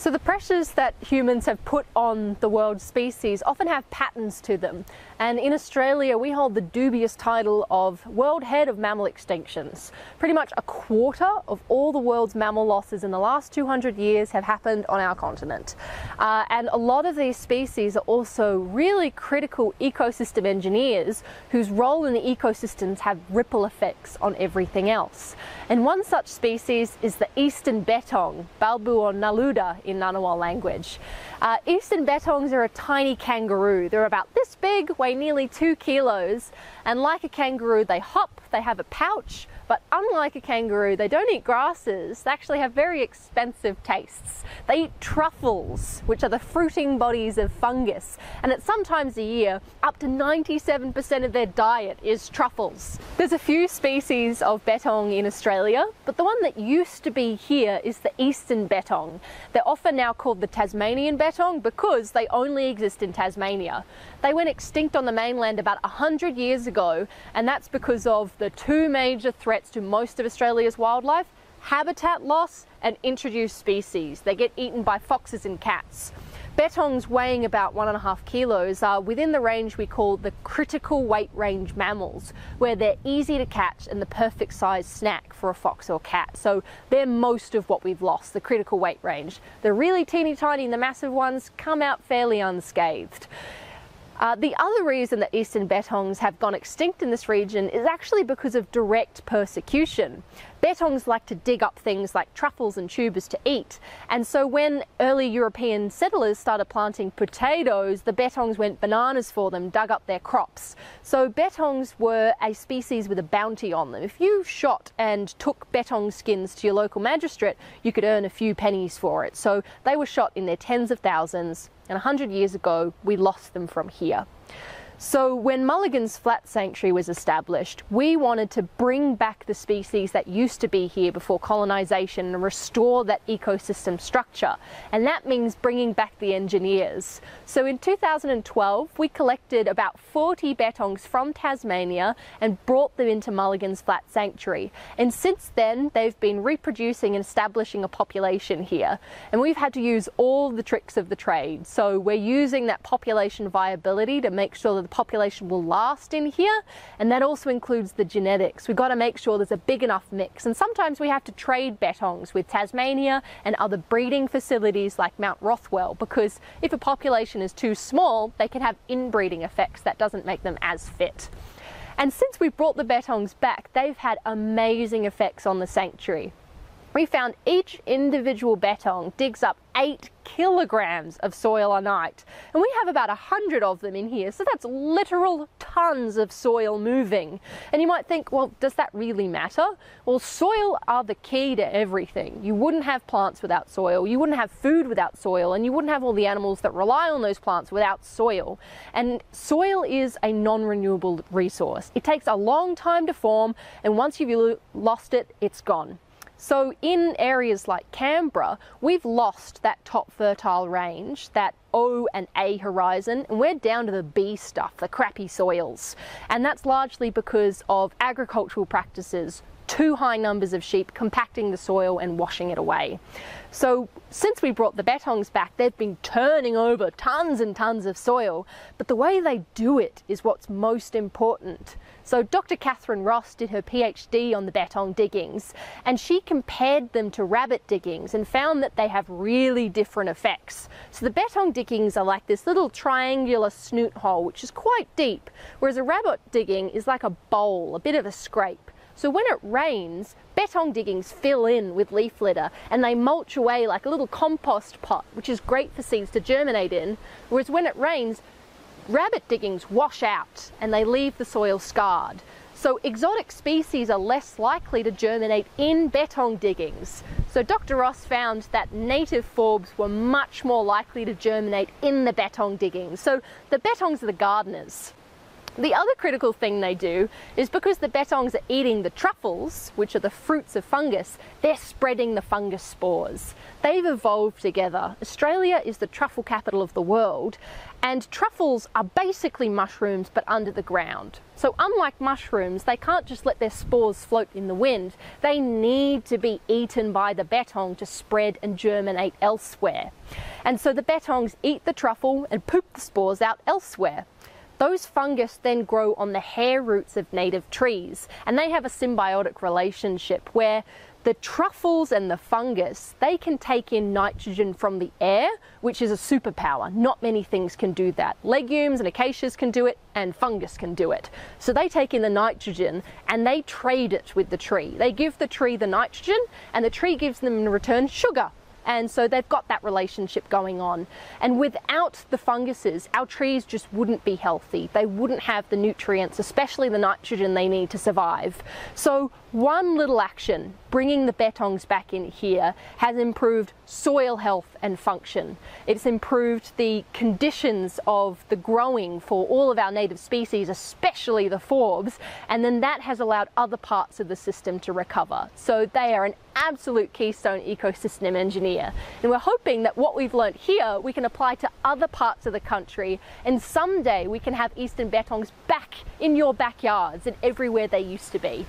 So the pressures that humans have put on the world's species often have patterns to them, and in Australia we hold the dubious title of world head of mammal extinctions. Pretty much a quarter of all the world's mammal losses in the last 200 years have happened on our continent, and a lot of these species are also really critical ecosystem engineers whose role in the ecosystems have ripple effects on everything else. And one such species is the Eastern Bettong, Balbu or Naluda in Ngunnawal language. Eastern Bettongs are a tiny kangaroo. They're about this big, weigh nearly 2 kilos, and like a kangaroo they hop, they have a pouch, but unlike a kangaroo they don't eat grasses, they actually have very expensive tastes. They eat truffles, which are the fruiting bodies of fungus, and at some times a year up to 97% of their diet is truffles. There's a few species of Bettong in Australia, but the one that used to be here is the Eastern Bettong. They're often now called the Tasmanian Bettong because they only exist in Tasmania. They went extinct on the mainland about 100 years ago, and that's because of the two major threats to most of Australia's wildlife: habitat loss and introduced species. They get eaten by foxes and cats. Bettongs weighing about 1.5 kilos are within the range we call the critical weight range mammals, where they're easy to catch and the perfect size snack for a fox or cat. So they're most of what we've lost, the critical weight range. The really teeny tiny and the massive ones come out fairly unscathed. The other reason that Eastern Bettongs have gone extinct in this region is actually because of direct persecution. Bettongs like to dig up things like truffles and tubers to eat, and so when early European settlers started planting potatoes, the Bettongs went bananas for them, dug up their crops. So Bettongs were a species with a bounty on them. If you shot and took Bettong skins to your local magistrate, you could earn a few pennies for it. So they were shot in their tens of thousands, and 100 years ago we lost them from here. So when Mulligans Flat Sanctuary was established, we wanted to bring back the species that used to be here before colonisation and restore that ecosystem structure, and that means bringing back the engineers. So in 2012 we collected about 40 Bettongs from Tasmania and brought them into Mulligans Flat Sanctuary, and since then they've been reproducing and establishing a population here, and we've had to use all the tricks of the trade. So we're using that population viability to make sure that the population will last in here, and that also includes the genetics. We've got to make sure there's a big enough mix, and sometimes we have to trade Bettongs with Tasmania and other breeding facilities like Mount Rothwell, because if a population is too small they can have inbreeding effects that doesn't make them as fit. And since we brought the Bettongs back, they've had amazing effects on the sanctuary. We found each individual Bettong digs up 8 kilograms of soil a night, and we have about 100 of them in here, so that's literal tons of soil moving. And you might think, well, does that really matter? Well, soil are the key to everything. You wouldn't have plants without soil, you wouldn't have food without soil, and you wouldn't have all the animals that rely on those plants without soil. And soil is a non-renewable resource. It takes a long time to form, and once you've lost it, it's gone. So in areas like Canberra, we've lost that top fertile range, that O and A horizon, and we're down to the B stuff, the crappy soils. And that's largely because of agricultural practices, too high numbers of sheep compacting the soil and washing it away. So since we brought the Bettongs back, they've been turning over tons and tons of soil, but the way they do it is what's most important. So Dr. Catherine Ross did her PhD on the Bettong diggings, and she compared them to rabbit diggings and found that they have really different effects. So the Bettong diggings are like this little triangular snoot hole, which is quite deep, whereas a rabbit digging is like a bowl, a bit of a scrape. So when it rains, Bettong diggings fill in with leaf litter and they mulch away like a little compost pot, which is great for seeds to germinate in, whereas when it rains, rabbit diggings wash out and they leave the soil scarred. So exotic species are less likely to germinate in Bettong diggings. So Dr. Ross found that native forbs were much more likely to germinate in the Bettong diggings. So the Bettongs are the gardeners. The other critical thing they do is because the bettongs are eating the truffles, which are the fruits of fungus, they're spreading the fungus spores. They've evolved together. Australia is the truffle capital of the world, and truffles are basically mushrooms but under the ground. So unlike mushrooms, they can't just let their spores float in the wind. They need to be eaten by the bettong to spread and germinate elsewhere. And so the bettongs eat the truffle and poop the spores out elsewhere. Those fungus then grow on the hair roots of native trees, and they have a symbiotic relationship where the truffles and the fungus, they can take in nitrogen from the air, which is a superpower. Not many things can do that. Legumes and acacias can do it, and fungus can do it. So they take in the nitrogen and they trade it with the tree. They give the tree the nitrogen, and the tree gives them in return sugar. And so they've got that relationship going on. And without the funguses, our trees just wouldn't be healthy. They wouldn't have the nutrients, especially the nitrogen they need to survive. So one little action, bringing the bettongs back in here, has improved soil health and function. It's improved the conditions of the growing for all of our native species, especially the forbs, and then that has allowed other parts of the system to recover. So they are an absolute keystone ecosystem engineer. And we're hoping that what we've learnt here, we can apply to other parts of the country, and someday we can have Eastern bettongs back in your backyards and everywhere they used to be.